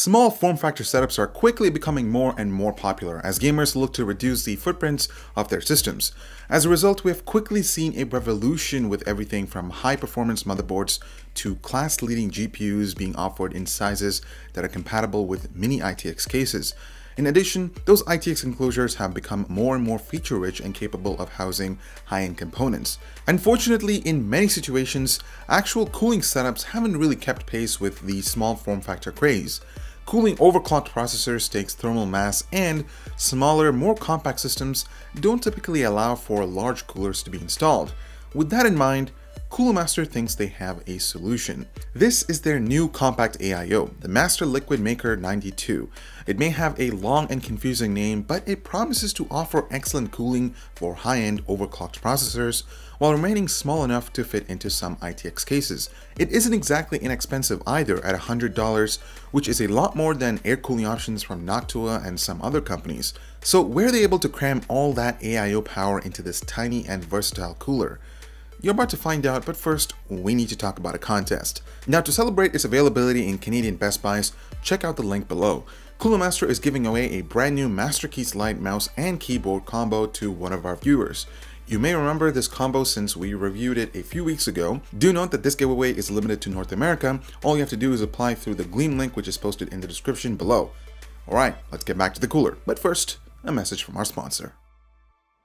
Small form factor setups are quickly becoming more and more popular as gamers look to reduce the footprints of their systems. As a result, we have quickly seen a revolution with everything from high-performance motherboards to class-leading GPUs being offered in sizes that are compatible with mini-ITX cases. In addition, those ITX enclosures have become more and more feature-rich and capable of housing high-end components. Unfortunately, in many situations, actual cooling setups haven't really kept pace with the small form factor craze. Cooling overclocked processors takes thermal mass, and smaller, more compact systems don't typically allow for large coolers to be installed. With that in mind, Cooler Master thinks they have a solution. This is their new compact AIO, the MasterLiquid Maker 92. It may have a long and confusing name, but it promises to offer excellent cooling for high-end overclocked processors while remaining small enough to fit into some ITX cases. It isn't exactly inexpensive either at $100, which is a lot more than air cooling options from Noctua and some other companies. So were they able to cram all that AIO power into this tiny and versatile cooler? You're about to find out, but first, we need to talk about a contest. Now, to celebrate its availability in Canadian Best Buys, check out the link below. Cooler Master is giving away a brand new MasterKeys Lite mouse and keyboard combo to one of our viewers. You may remember this combo since we reviewed it a few weeks ago. Do note that this giveaway is limited to North America. All you have to do is apply through the Gleam link, which is posted in the description below. Alright, let's get back to the cooler. But first, a message from our sponsor.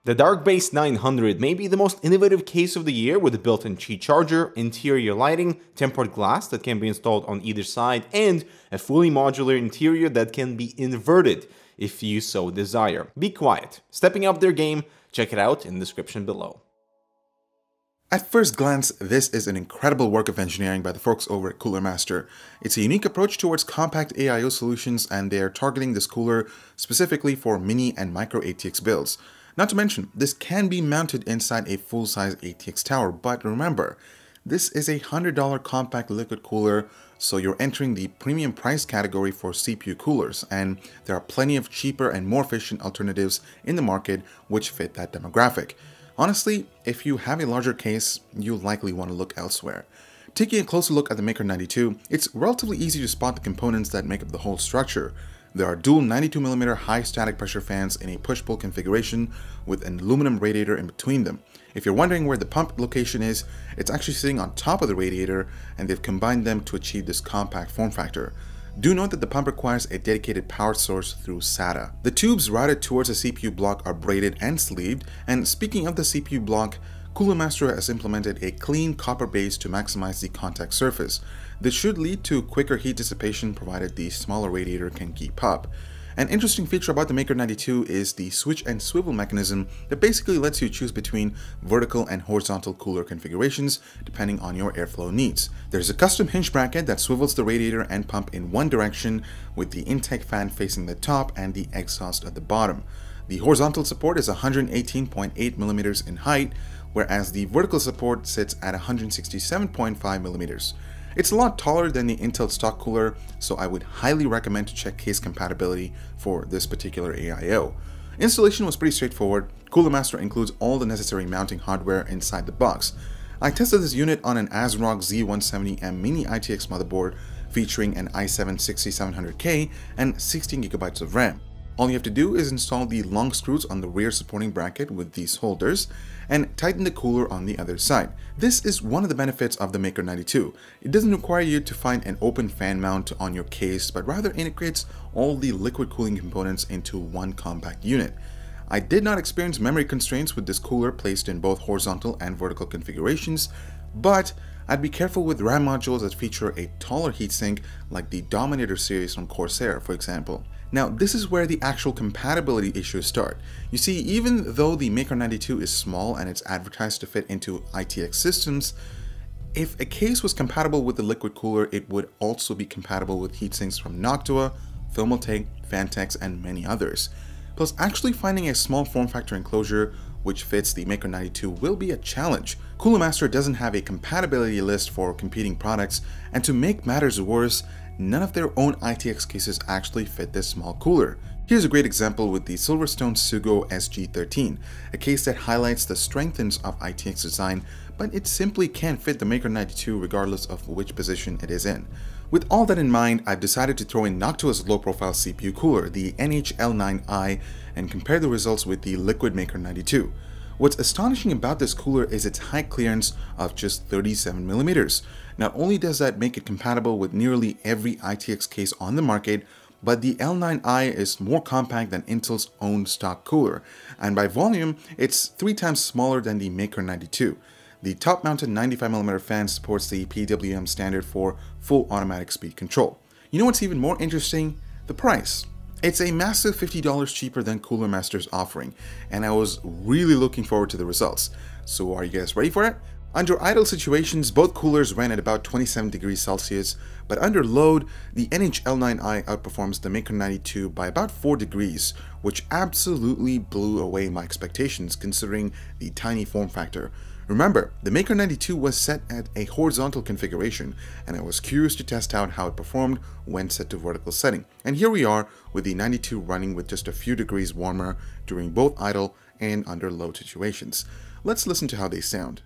The Dark Base 900 may be the most innovative case of the year, with a built-in Qi charger, interior lighting, tempered glass that can be installed on either side, and a fully modular interior that can be inverted if you so desire. Be Quiet, stepping up their game. Check it out in the description below. At first glance, this is an incredible work of engineering by the folks over at Cooler Master. It's a unique approach towards compact AIO solutions, and they are targeting this cooler specifically for mini and micro ATX builds. Not to mention, this can be mounted inside a full-size ATX tower, but remember, this is a $100 compact liquid cooler, so you're entering the premium price category for CPU coolers, and there are plenty of cheaper and more efficient alternatives in the market which fit that demographic. Honestly, if you have a larger case, you'll likely want to look elsewhere. Taking a closer look at the Maker 92, it's relatively easy to spot the components that make up the whole structure. There are dual 92mm high static pressure fans in a push-pull configuration with an aluminum radiator in between them. If you're wondering where the pump location is, it's actually sitting on top of the radiator, and they've combined them to achieve this compact form factor. Do note that the pump requires a dedicated power source through SATA. The tubes routed towards the CPU block are braided and sleeved, and speaking of the CPU block, Cooler Master has implemented a clean copper base to maximize the contact surface. This should lead to quicker heat dissipation provided the smaller radiator can keep up. An interesting feature about the Maker 92 is the switch and swivel mechanism that basically lets you choose between vertical and horizontal cooler configurations depending on your airflow needs. There's a custom hinge bracket that swivels the radiator and pump in one direction, with the intake fan facing the top and the exhaust at the bottom. The horizontal support is 118.8mm in height, whereas the vertical support sits at 167.5mm. It's a lot taller than the Intel stock cooler, so I would highly recommend to check case compatibility for this particular AIO. Installation was pretty straightforward. Cooler Master includes all the necessary mounting hardware inside the box. I tested this unit on an Asrock Z170M mini-ITX motherboard featuring an i7-6700K and 16GB of RAM. All you have to do is install the long screws on the rear supporting bracket with these holders and tighten the cooler on the other side. This is one of the benefits of the Maker 92. It doesn't require you to find an open fan mount on your case, but rather integrates all the liquid cooling components into one compact unit. I did not experience memory constraints with this cooler placed in both horizontal and vertical configurations, but I'd be careful with RAM modules that feature a taller heatsink like the Dominator series from Corsair, for example. Now, this is where the actual compatibility issues start. You see, even though the Maker 92 is small and it's advertised to fit into ITX systems, if a case was compatible with the liquid cooler, it would also be compatible with heatsinks from Noctua, Thermaltake, Phanteks, and many others. Plus, actually finding a small form factor enclosure which fits the Maker 92 will be a challenge. Cooler Master doesn't have a compatibility list for competing products, and to make matters worse, none of their own ITX cases actually fit this small cooler. Here's a great example with the Silverstone Sugo SG13, a case that highlights the strengths of ITX design, but it simply can't fit the Maker 92 regardless of which position it is in. With all that in mind, I've decided to throw in Noctua's low-profile CPU cooler, the NH-L9i, and compare the results with the Liquid Maker 92. What's astonishing about this cooler is its high clearance of just 37mm. Not only does that make it compatible with nearly every ITX case on the market, but the L9i is more compact than Intel's own stock cooler, and by volume, it's 3 times smaller than the Maker 92. The top-mounted 95mm fan supports the PWM standard for full automatic speed control. You know what's even more interesting? The price. It's a massive $50 cheaper than Cooler Master's offering, and I was really looking forward to the results. So are you guys ready for it? Under idle situations, both coolers ran at about 27 degrees Celsius, but under load, the NH-L9i outperforms the Maker 92 by about 4 degrees, which absolutely blew away my expectations considering the tiny form factor. Remember, the Maker 92 was set at a horizontal configuration, and I was curious to test out how it performed when set to vertical setting. And here we are with the 92 running with just a few degrees warmer during both idle and under load situations. Let's listen to how they sound.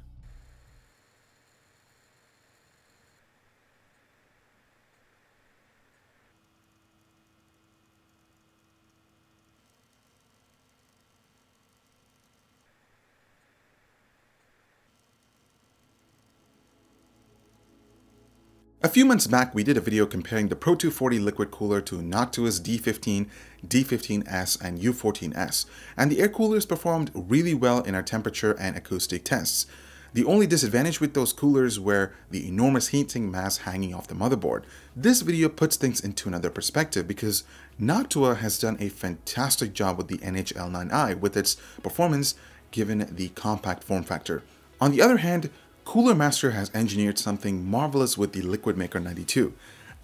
A few months back, we did a video comparing the Pro240 liquid cooler to Noctua's D15, D15S, and U14S, and the air coolers performed really well in our temperature and acoustic tests. The only disadvantage with those coolers were the enormous heating mass hanging off the motherboard. This video puts things into another perspective because Noctua has done a fantastic job with the NH-L9i with its performance given the compact form factor. On the other hand, Cooler Master has engineered something marvelous with the Liquid Maker 92.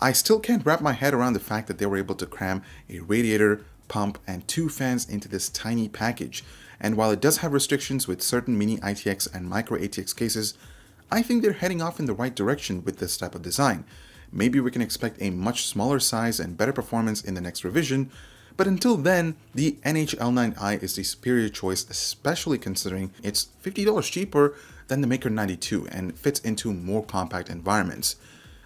I still can't wrap my head around the fact that they were able to cram a radiator, pump, and 2 fans into this tiny package. And while it does have restrictions with certain mini-ITX and micro ATX cases, I think they're heading off in the right direction with this type of design. Maybe we can expect a much smaller size and better performance in the next revision, but until then, the NH-L9i is the superior choice, especially considering it's $50 cheaper than the Maker 92 and fits into more compact environments.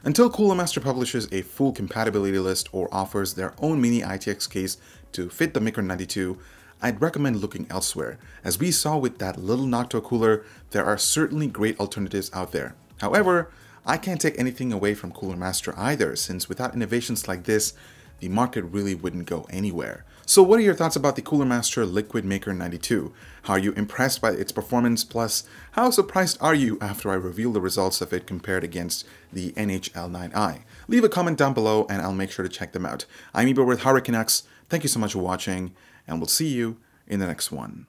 Until Cooler Master publishes a full compatibility list or offers their own mini ITX case to fit the Maker 92, I'd recommend looking elsewhere. As we saw with that little Noctua cooler, there are certainly great alternatives out there. However, I can't take anything away from Cooler Master either, since without innovations like this, the market really wouldn't go anywhere. So what are your thoughts about the Cooler Master Liquid Maker 92? How are you impressed by its performance? Plus, how surprised are you after I reveal the results of it compared against the NH-L9i? Leave a comment down below and I'll make sure to check them out. I'm Ebo with Hardware Canucks. Thank you so much for watching, and we'll see you in the next one.